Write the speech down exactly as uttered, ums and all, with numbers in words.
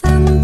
San